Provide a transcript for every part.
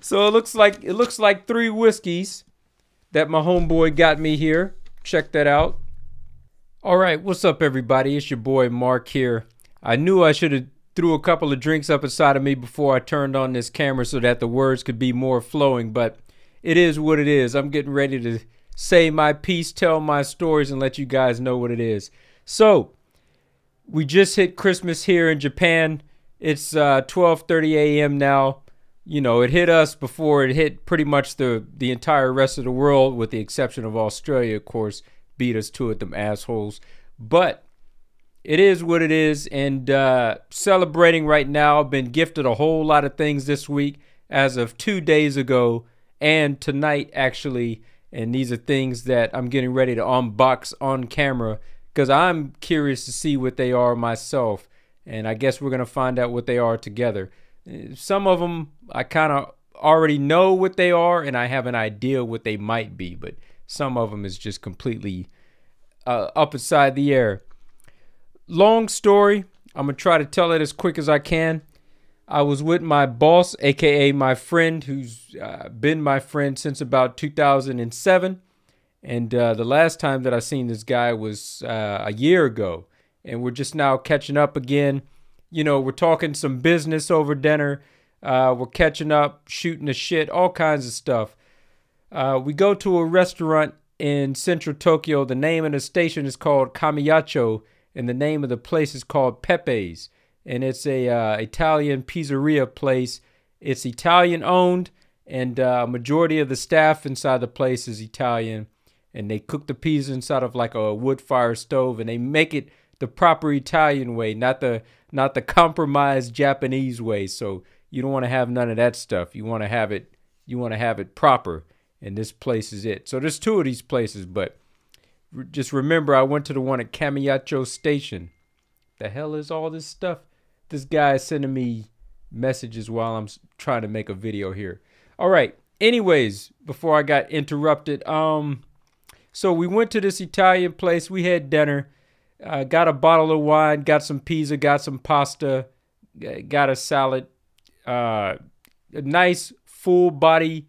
So it looks like 3 whiskeys that my homeboy got me here. Check that out. All right, what's up everybody? It's your boy Mark here. I knew I should have threw a couple of drinks up inside of me before I turned on this camera so that the words could be more flowing, but it is what it is. I'm getting ready to say my piece, tell my stories, and let you guys know what it is. So, we just hit Christmas here in Japan. It's 12:30 a.m. now. You know, it hit us before it hit pretty much the entire rest of the world, with the exception of Australia, of course. Beat us to it, them assholes. But it is what it is, and celebrating right now. I've been gifted a whole lot of things this week as of 2 days ago and tonight, actually. And these are things that I'm getting ready to unbox on camera because I'm curious to see what they are myself. And I guess we're going to find out what they are together. Some of them I kind of already know what they are and I have an idea what they might be, but some of them is just completely up inside the air. Long story, I'm going to try to tell it as quick as I can. I was with my boss, aka my friend, who's been my friend since about 2007, and the last time that I seen this guy was a year ago, and we're just now catching up again. You know, we're talking some business over dinner. We're catching up, shooting the shit, all kinds of stuff. We go to a restaurant in central Tokyo. The name of the station is called Kamiyacho, and the name of the place is called Pepe's. And it's a Italian pizzeria place. It's Italian-owned, and majority of the staff inside the place is Italian. And they cook the pizza inside of like a wood fire stove, and they make it the proper Italian way, not the compromised Japanese way. So you don't want to have none of that stuff. You want to have it proper, and this place is it. So there's 2 of these places, but just remember, I went to the one at Kamiyacho Station. The hell is all this stuff? This guy is sending me messages while I'm trying to make a video here. All right. Anyways, before I got interrupted, so we went to this Italian place. We had dinner. Got a bottle of wine, got some pizza, got some pasta, got a salad, a nice full body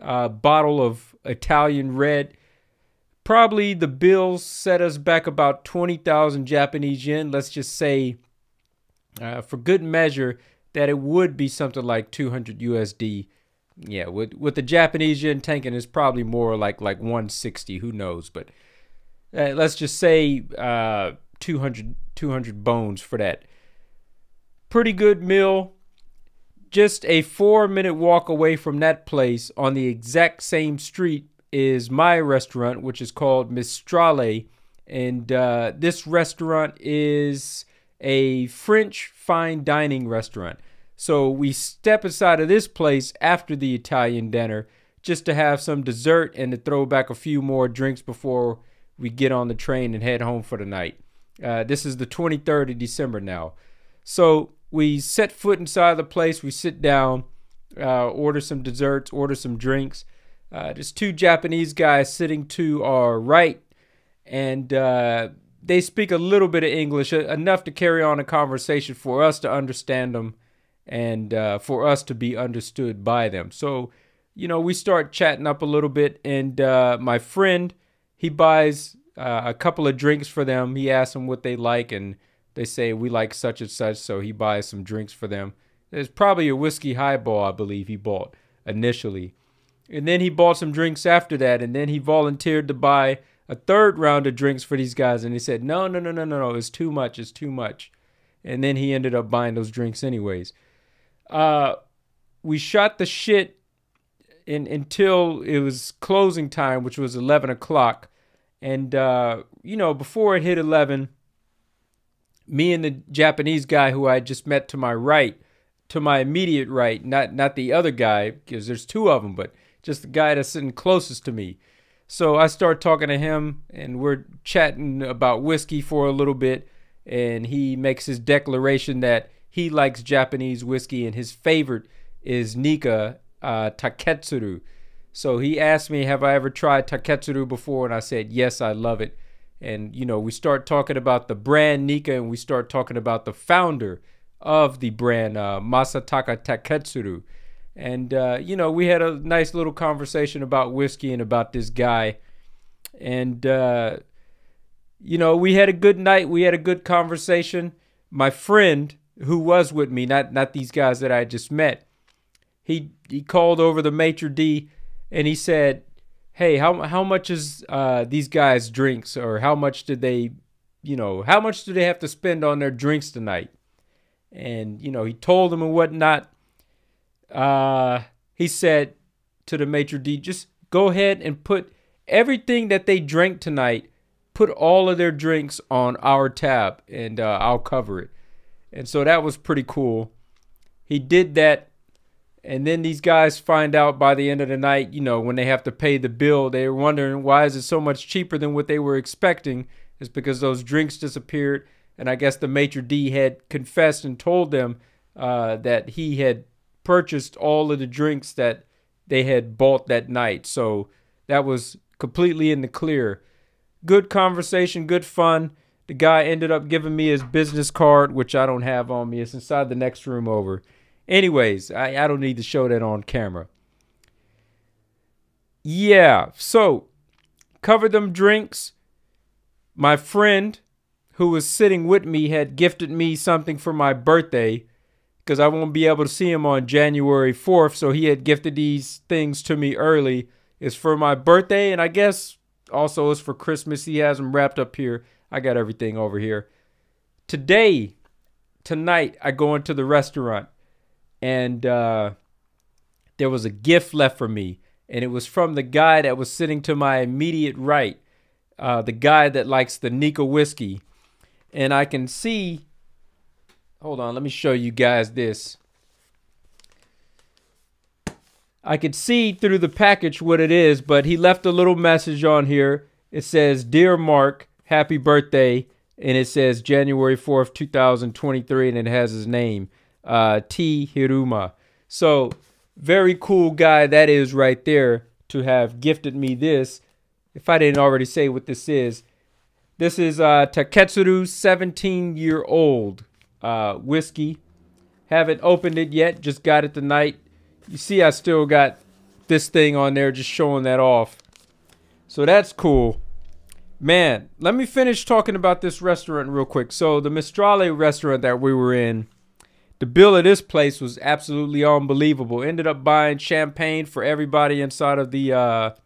bottle of Italian red. Probably the bill set us back about 20,000 Japanese yen. Let's just say for good measure that it would be something like 200 USD. Yeah, with the Japanese yen tanking, it's probably more like 160, who knows, but let's just say 200 bones for that. Pretty good meal. Just a 4-minute walk away from that place on the exact same street is my restaurant, which is called Mistrale. And this restaurant is a French fine dining restaurant. So we step inside of this place after the Italian dinner just to have some dessert and to throw back a few more drinks before we get on the train and head home for the night. This is the 23rd of December now. So we set foot inside the place. We sit down, order some desserts, order some drinks. There's 2 Japanese guys sitting to our right, and they speak a little bit of English, enough to carry on a conversation for us to understand them and for us to be understood by them. So, you know, we start chatting up a little bit, and my friend, he buys a couple of drinks for them. He asks them what they like, and they say, we like such and such, so he buys some drinks for them. There's probably a whiskey highball, I believe, he bought initially. And then he bought some drinks after that, and then he volunteered to buy a 3rd round of drinks for these guys, and he said, no, it's too much, it's too much. And then he ended up buying those drinks anyways. We shot the shit until it was closing time, which was 11 o'clock. And, you know, before it hit 11, me and the Japanese guy who I just met to my right, to my immediate right, not the other guy, because there's 2 of them, but just the guy that's sitting closest to me. So I start talking to him, and we're chatting about whiskey for a little bit, and he makes his declaration that He likes Japanese whiskey, and his favorite is Nika Taketsuru. So he asked me, have I ever tried Taketsuru before? And I said, yes, I love it. And, you know, we start talking about the brand Nika, and we start talking about the founder of the brand, Masataka Taketsuru. And, you know, we had a nice little conversation about whiskey and about this guy. And, you know, we had a good night. We had a good conversation. My friend who was with me, not these guys that I just met, he called over the maitre d', and he said, hey, how much is these guys' drinks, or how much did they, you know, how much do they have to spend on their drinks tonight? And, you know, he told them and whatnot. He said to the maitre d', just go ahead and put everything that they drank tonight, put all of their drinks on our tab, and I'll cover it. And so that was pretty cool. He did that. And then these guys find out by the end of the night, you know, when they have to pay the bill, they're wondering, why is it so much cheaper than what they were expecting? It's because those drinks disappeared. And I guess the maitre d' had confessed and told them that he had purchased all of the drinks that they had bought that night. So that was completely in the clear. Good conversation, good fun. The guy ended up giving me his business card, which I don't have on me. It's inside the next room over. Anyways, I don't need to show that on camera. Yeah, so covered them drinks. My friend who was sitting with me had gifted me something for my birthday, because I won't be able to see him on January 4th. So he had gifted these things to me early. It's for my birthday, and I guess also it's for Christmas. He has them wrapped up here. I got everything over here. Today, tonight, I go into the restaurant, and there was a gift left for me, and it was from the guy that was sitting to my immediate right, the guy that likes the Nika whiskey. And I can see, hold on, let me show you guys this. I could see through the package what it is, but he left a little message on here. It says, "Dear Mark, happy birthday," and it says January 4th, 2023, and it has his name, T. Hiruma. So, very cool guy that is right there to have gifted me this. If I didn't already say what this is Taketsuru 17-year-old whiskey. Haven't opened it yet, just got it tonight. You see, I still got this thing on there, just showing that off. So, that's cool. Man, let me finish talking about this restaurant real quick. So the Mistrale restaurant that we were in, the bill of this place was absolutely unbelievable. Ended up buying champagne for everybody inside of the,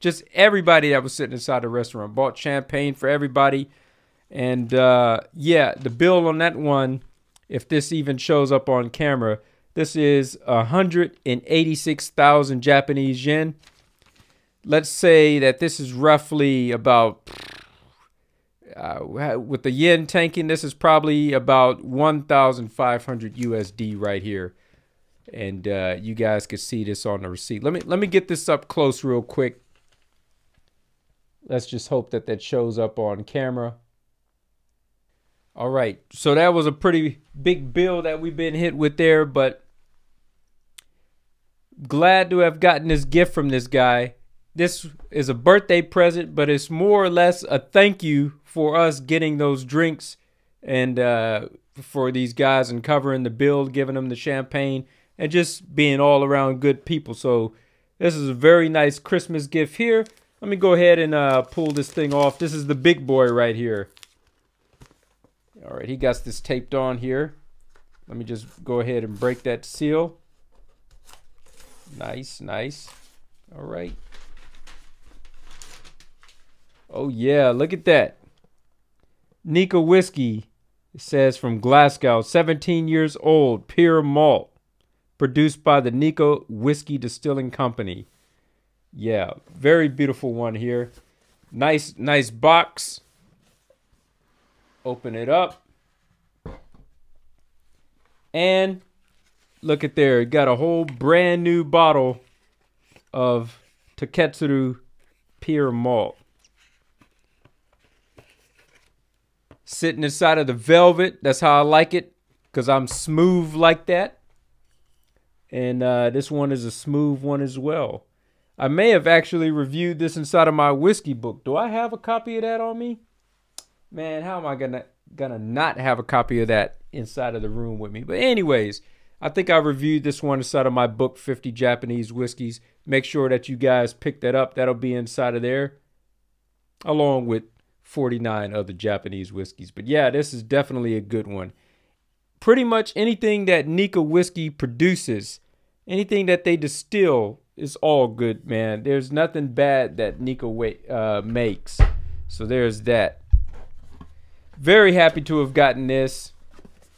just everybody that was sitting inside the restaurant. Bought champagne for everybody. And yeah, the bill on that one, if this even shows up on camera, this is 186,000 Japanese yen. Let's say that this is roughly about, with the yen tanking, this is probably about 1,500 USD right here. And you guys can see this on the receipt. Let me get this up close real quick. Let's just hope that that shows up on camera. All right, so that was a pretty big bill that we've been hit with there, but glad to have gotten this gift from this guy. This is a birthday present, but it's more or less a thank you for us getting those drinks and for these guys and covering the bill, giving them the champagne, and just being all around good people. So this is a very nice Christmas gift here. Let me go ahead and pull this thing off. This is the big boy right here. All right, he got this taped on here. Let me just go ahead and break that seal. Nice, nice. All right. Oh, yeah, look at that. Nika whiskey, it says, from Glasgow, 17 years old, pure malt, produced by the Nika Whiskey Distilling Company. Yeah, very beautiful one here. Nice, nice box. Open it up. And look at there, it got a whole brand new bottle of Taketsuru pure malt. Sitting inside of the velvet. That's how I like it. because I'm smooth like that. And this one is a smooth one as well. I may have actually reviewed this inside of my whiskey book. Do I have a copy of that on me? Man, how am I gonna not have a copy of that inside of the room with me? But anyways, I think I reviewed this one inside of my book, 50 Japanese Whiskeys. Make sure that you guys pick that up. That'll be inside of there, along with 49 other Japanese whiskeys. But yeah, this is definitely a good one. Pretty much anything that Nika Whiskey produces, anything that they distill, is all good, man. There's nothing bad that Nika makes. So there's that. Very happy to have gotten this.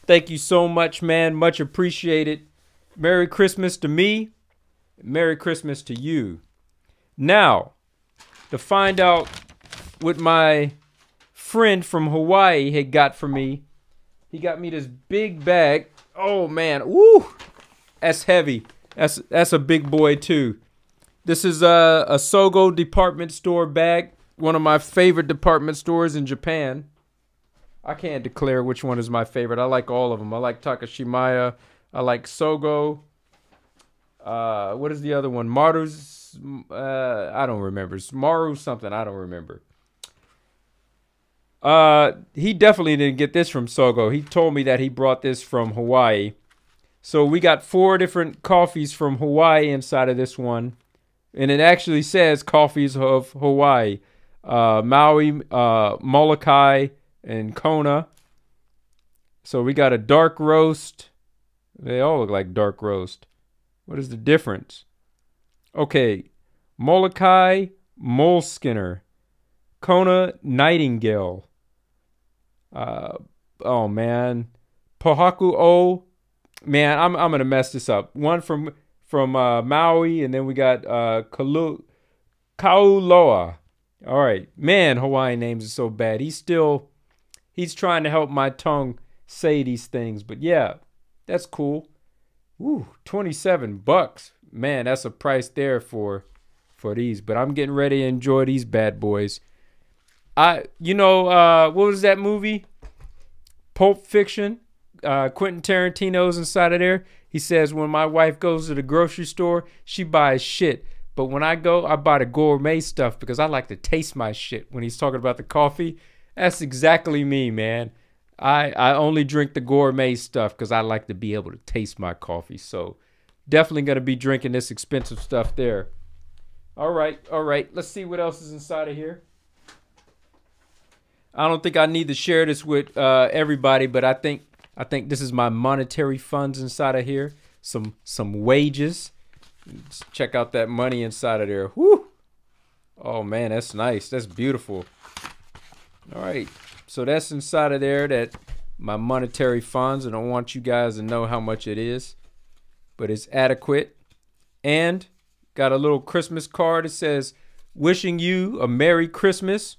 Thank you so much, man. Much appreciated. Merry Christmas to me. Merry Christmas to you. Now, to find out what my friend from Hawaii had got for me, he got me this big bag. Oh, man. Woo! That's heavy. That's a big boy, too. This is a Sogo department store bag, one of my favorite department stores in Japan. I can't declare which one is my favorite. I like all of them. I like Takashimaya. I like Sogo. What is the other one? Maru's. I don't remember. It's Maru something. I don't remember. He definitely didn't get this from Sogo. He told me that he brought this from Hawaii. So we got 4 different coffees from Hawaii inside of this one. And it actually says coffees of Hawaii. Maui, Molokai, and Kona. So we got a dark roast. They all look like dark roast. What is the difference? Okay, Molokai Moleskiner, Kona Nightingale. Oh man, Pohaku O. Man, I'm gonna mess this up. One from Maui, and then we got Kauloa. All right, man, Hawaiian names are so bad. He's trying to help my tongue say these things, but yeah, that's cool. Ooh, 27 bucks. Man, that's a price there for these, but I'm getting ready to enjoy these bad boys. What was that movie? Pulp Fiction. Quentin Tarantino's inside of there. He says, when my wife goes to the grocery store, she buys shit. But when I go, I buy the gourmet stuff because I like to taste my shit. When he's talking about the coffee, that's exactly me, man. I only drink the gourmet stuff because I like to be able to taste my coffee. So definitely going to be drinking this expensive stuff there. All right. Let's see what else is inside of here. I don't think I need to share this with everybody, but I think this is my monetary funds inside of here. Some wages. Let's check out that money inside of there. Whoo! Oh, man, that's nice. That's beautiful. All right, so that's inside of there, that my monetary funds, and I want you guys to know how much it is, but it's adequate. And got a little Christmas card. It says, wishing you a Merry Christmas.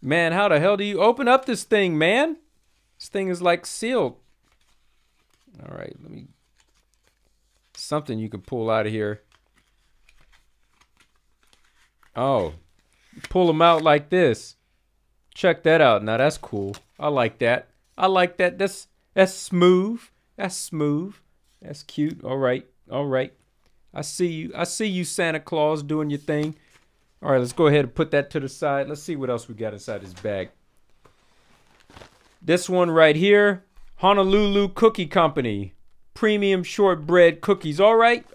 Man, how the hell do you open up this thing, man? This thing is like sealed. All right, let me, something you can pull out of here. Oh, pull them out like this. Check that out. Now that's cool. I like that. I like that. That's smooth. That's smooth. That's cute. All right. I see you. I see you, Santa Claus, doing your thing. All right, let's go ahead and put that to the side. Let's see what else we got inside this bag. This one right here, Honolulu Cookie Company. Premium shortbread cookies. All right.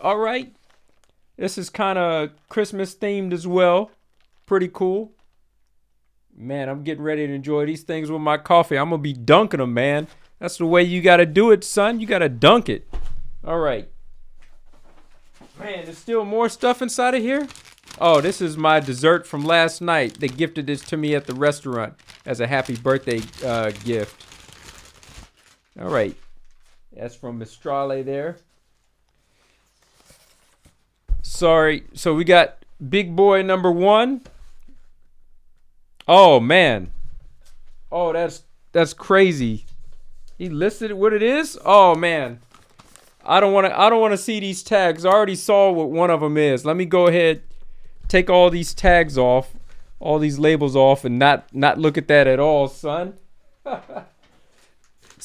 This is kind of Christmas themed as well. Pretty cool. Man, I'm getting ready to enjoy these things with my coffee. I'm going to be dunking them, man. That's the way you got to do it, son. You got to dunk it. All right. Man, there's still more stuff inside of here. Oh, this is my dessert from last night. They gifted this to me at the restaurant as a happy birthday gift. All right. That's from Mistrale there. Sorry. So we got big boy number 1. Oh man, oh that's crazy. He listed what it is. Oh man, I don't want to see these tags. I already saw what one of them is. Let me go ahead, take all these tags off, all these labels off, and not look at that at all, son.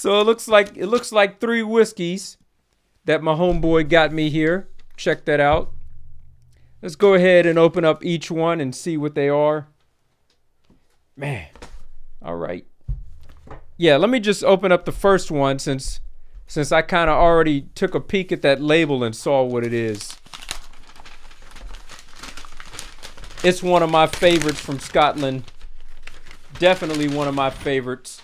So it looks like 3 whiskeys that my homeboy got me here. Check that out. Let's go ahead and open up each one and see what they are. Man. All right. Yeah, let me just open up the first one since I kind of already took a peek at that label and saw what it is. It's one of my favorites from Scotland. Definitely one of my favorites.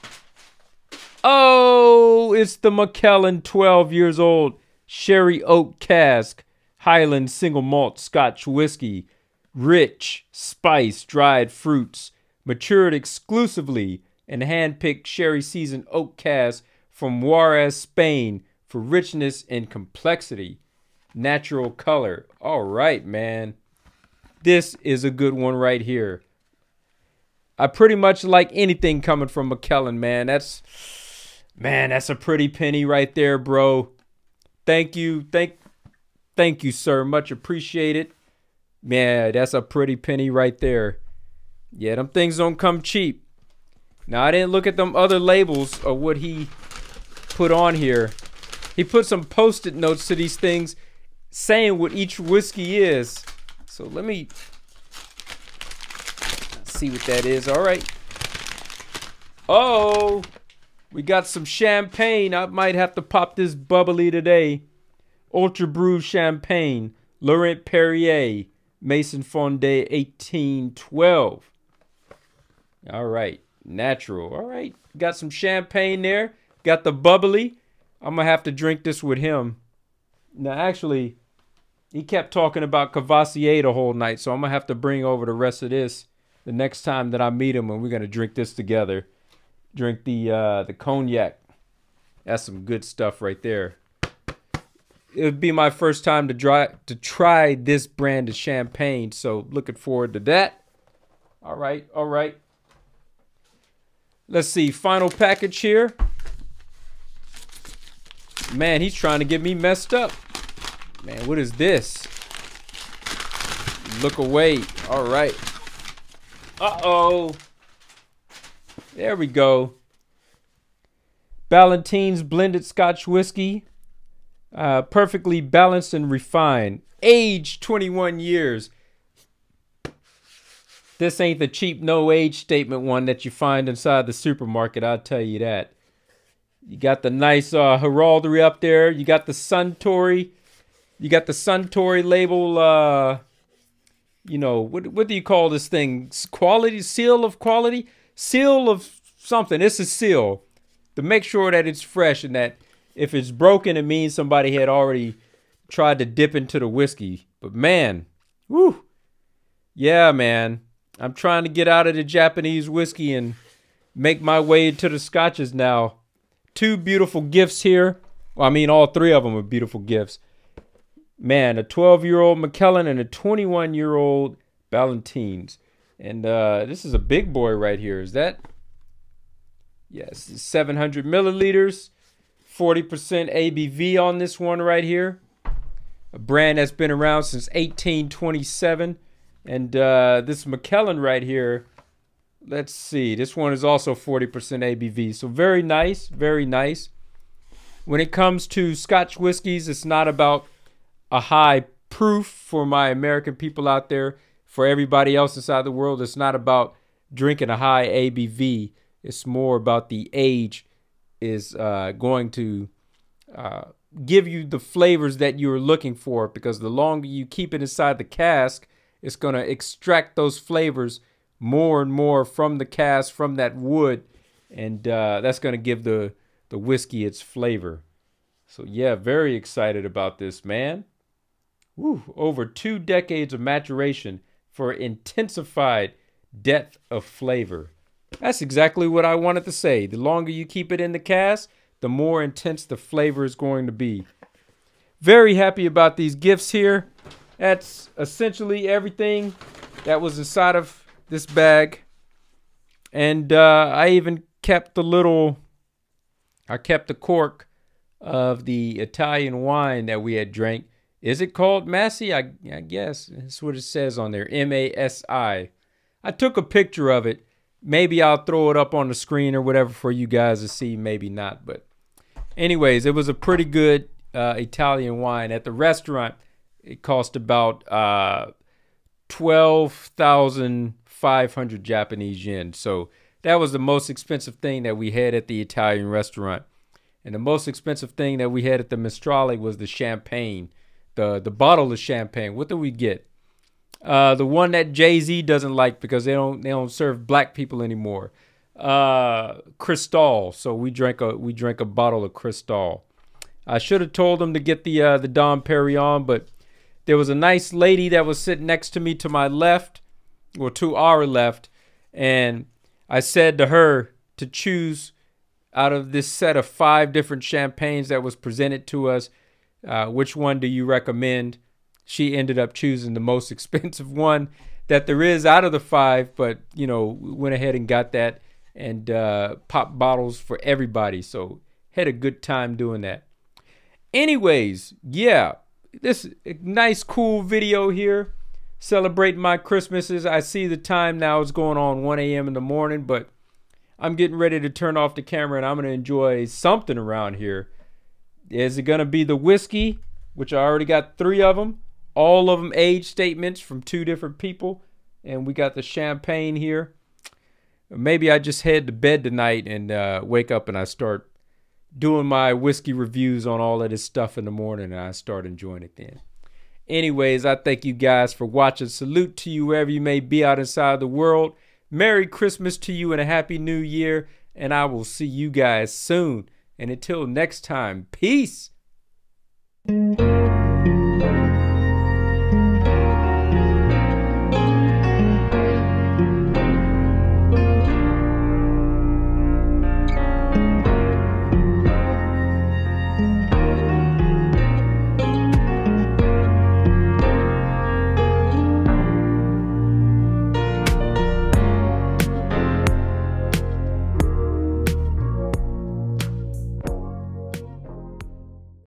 Oh, it's the Macallan 12 years old Sherry Oak Cask Highland Single Malt Scotch Whiskey. Rich, spice, dried fruits. Matured exclusively in hand-picked sherry-seasoned oak casks from Juarez, Spain for richness and complexity. Natural color. All right, man. This is a good one right here. I pretty much like anything coming from Macallan, man. That's a pretty penny right there, bro. Thank you. Thank you, sir. Much appreciated. Man, that's a pretty penny right there. Yeah, them things don't come cheap. Now, I didn't look at them other labels of what he put on here. He put some post-it notes to these things saying what each whiskey is. So let me see what that is. All right. Oh, we got some champagne. I might have to pop this bubbly today. Ultra Brew Champagne, Laurent-Perrier, Maison Fondée 1812. All right, natural. All right, got some champagne there. Got the bubbly. I'm going to have to drink this with him. Now, actually, he kept talking about Courvoisier the whole night, so I'm going to have to bring over the rest of this the next time that I meet him, and we're going to drink this together. Drink the cognac. That's some good stuff right there. It would be my first time to try this brand of champagne, so looking forward to that. All right, all right. Let's see, final package here. Man, he's trying to get me messed up. Man, what is this? Look away. All right. Uh-oh. There we go. Ballantine's Blended Scotch Whiskey. Perfectly balanced and refined. Age 21 years. This ain't the cheap no age statement one that you find inside the supermarket, I'll tell you that. You got the nice heraldry up there. You got the Suntory. You got the Suntory label. You know, what do you call this thing? Quality? Seal of quality? Seal of something. It's a seal to make sure that it's fresh and that if it's broken, it means somebody had already tried to dip into the whiskey. But man, woo, yeah, man, I'm trying to get out of the Japanese whiskey and make my way to the Scotches now. 2 beautiful gifts here. Well, I mean, all 3 of them are beautiful gifts. Man, a 12-year-old Macallan and a 21-year-old Ballantine's. And this is a big boy right here. Is that? Yes, it's 700 milliliters. 40% ABV on this one right here. A brand that's been around since 1827. And this Macallan right here, let's see. This one is also 40% ABV. So very nice, very nice. When it comes to Scotch whiskies, it's not about a high proof for my American people out there. For everybody else inside the world, it's not about drinking a high ABV. It's more about the age is going to give you the flavors that you're looking for, because the longer you keep it inside the cask, it's going to extract those flavors more and more from the cask, from that wood, and that's going to give the whiskey its flavor. So yeah, very excited about this, man. Woo, over 2 decades of maturation for intensified depth of flavor. That's exactly what I wanted to say. The longer you keep it in the cask, the more intense the flavor is going to be. Very happy about these gifts here. That's essentially everything that was inside of this bag. And I even kept I kept the cork of the Italian wine that we had drank. Is it called Masi? I guess that's what it says on there, M-A-S-I. I took a picture of it. Maybe I'll throw it up on the screen or whatever for you guys to see. Maybe not. But anyways, it was a pretty good Italian wine. At the restaurant, it cost about 12,500 Japanese yen. So that was the most expensive thing that we had at the Italian restaurant. And the most expensive thing that we had at the Mistrale was the champagne, the bottle of champagne. What did we get? The one that Jay-Z doesn't like because they don't serve black people anymore. Cristal. So we drank a bottle of Cristal. I should have told them to get the Dom Perignon, but there was a nice lady that was sitting next to me to my left, or to our left, and I said to her to choose out of this set of 5 different champagnes that was presented to us, which one do you recommend? She ended up choosing the most expensive one that there is out of the 5, but you know, went ahead and got that and popped bottles for everybody. So had a good time doing that. Anyways, yeah, this nice cool video here. Celebrate my Christmases. I see the time now, it's going on 1 a.m. in the morning, but I'm getting ready to turn off the camera and I'm going to enjoy something around here. Is it going to be the whiskey, which I already got 3 of them, all of them age statements from 2 different people, and we got the champagne here. Maybe I just head to bed tonight and wake up and I start doing my whiskey reviews on all of this stuff in the morning and I start enjoying it then. Anyways, I thank you guys for watching. Salute to you wherever you may be out inside the world. Merry Christmas to you and a Happy New Year, and I will see you guys soon. And until next time, peace.